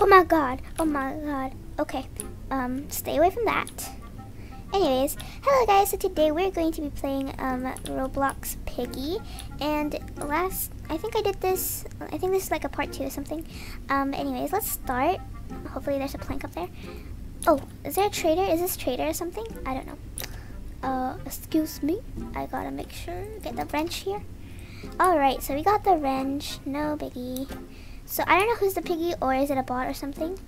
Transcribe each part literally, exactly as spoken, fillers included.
Oh my god. Oh my god. Okay. Um, stay away from that. Anyways, hello guys. So today we're going to be playing um Roblox Piggy, and last I think I did this. I think this is like a part two or something. Um, anyways, let's start. Hopefully there's a plank up there. Oh, is there a trader? Is this trader or something? I don't know. Uh, excuse me. I gotta make sure get the wrench here. All right, so we got the wrench. No biggie. So I don't know who's the piggy, or is it a bot or something?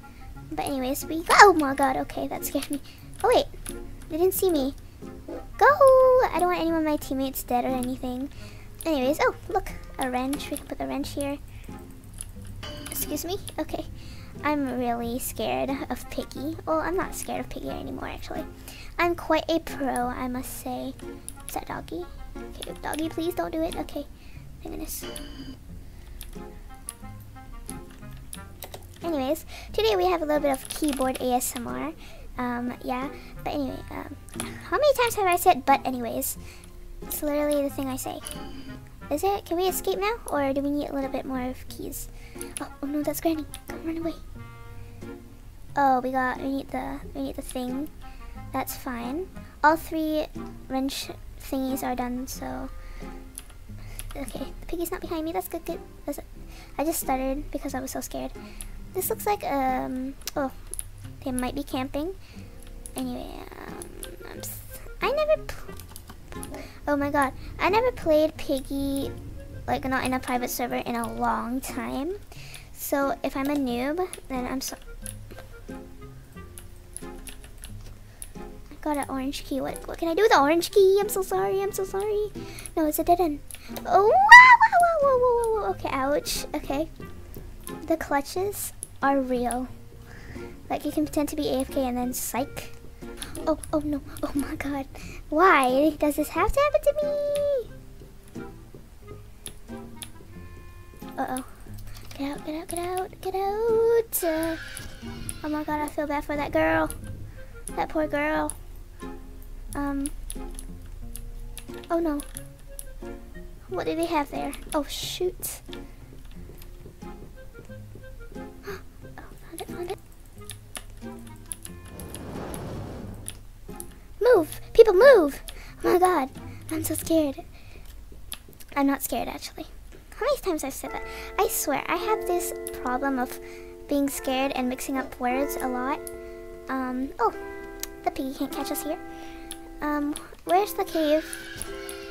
But anyways, we go. Oh my god. Okay, that scared me. Oh wait. They didn't see me. Go! I don't want anyone of my teammates dead or anything. Anyways, oh, look. A wrench. We can put the wrench here. Excuse me? Okay. I'm really scared of Piggy. Well, I'm not scared of Piggy anymore, actually. I'm quite a pro, I must say. Is that doggy? Okay, doggy, please don't do it. Okay. Thank goodness. Anyways, today we have a little bit of keyboard A S M R. Um, yeah, but anyway, um, how many times have I said but anyways? It's literally the thing I say. Is it? Can we escape now? Or do we need a little bit more of keys? Oh, oh no, that's Granny. Come run away. Oh, we got, we need the, we need the thing. That's fine. All three wrench thingies are done, so. Okay, the piggy's not behind me. That's good, good. That's it. I just stuttered because I was so scared. This looks like, um, oh. They might be camping. Anyway, um, I'm I never. Oh my god, I never played Piggy, like not in a private server in a long time. So if I'm a noob, then I'm so. I got an orange key. What what can I do with the orange key? I'm so sorry. I'm so sorry. No, it's a dead end. Oh! Wow! Wow! Wow! Wow! Wow! Okay. Ouch. Okay. The clutches are real. Like, you can pretend to be A F K and then psych. Oh, oh no. Oh my god. Why does this have to happen to me? Uh-oh. Get out, get out, get out, get out. Uh, oh my god, I feel bad for that girl. That poor girl. Um. Oh no. What do they have there? Oh, shoot. Oh, found it, found it. Move! People move! Oh my god, I'm so scared. I'm not scared actually. How many times I've said that? I swear, I have this problem of being scared and mixing up words a lot. Um, oh, the piggy can't catch us here. Um, where's the cave?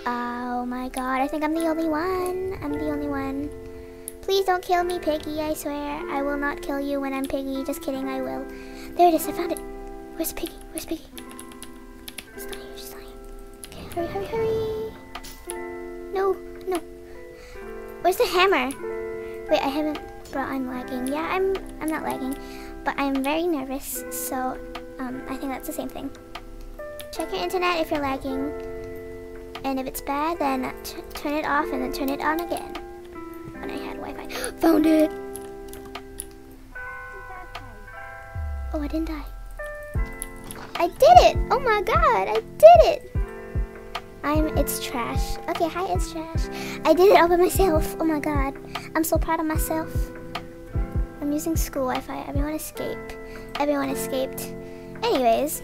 Oh my god, I think I'm the only one. I'm the only one. Please don't kill me, Piggy, I swear. I will not kill you when I'm Piggy. Just kidding, I will. There it is, I found it. Where's Piggy? Where's Piggy? Hurry, hurry, hurry. No, no. Where's the hammer? Wait, I haven't brought, I'm lagging. Yeah, I'm I'm not lagging, but I'm very nervous, so um, I think that's the same thing. Check your internet if you're lagging, and if it's bad, then t turn it off and then turn it on again. And I had Wi-Fi. Found it! Oh, I didn't die. I did it! Oh my god, I did it! I'm it's trash. Okay, hi, it's trash. I did it all by myself. Oh my god. I'm so proud of myself. I'm using school Wi-Fi. Everyone escaped. Everyone escaped. Anyways,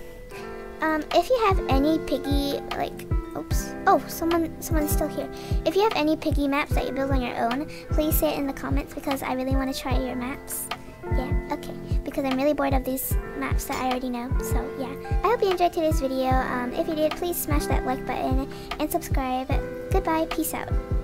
um, if you have any piggy, like, oops. Oh, someone, someone's still here. If you have any piggy maps that you build on your own, please say it in the comments because I really want to try your maps. Yeah, okay, because I'm really bored of these maps that I already know, so yeah. I hope you enjoyed today's video. Um, if you did, please smash that like button and subscribe. Goodbye, peace out.